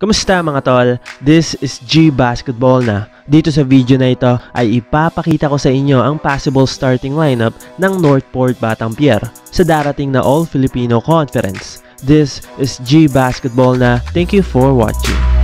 Kamusta mga tol? This is G Basketball na. Dito sa video na ito ay ipapakita ko sa inyo ang possible starting lineup ng Northport Batang Pier sa darating na All Filipino Conference. This is G Basketball na. Thank you for watching.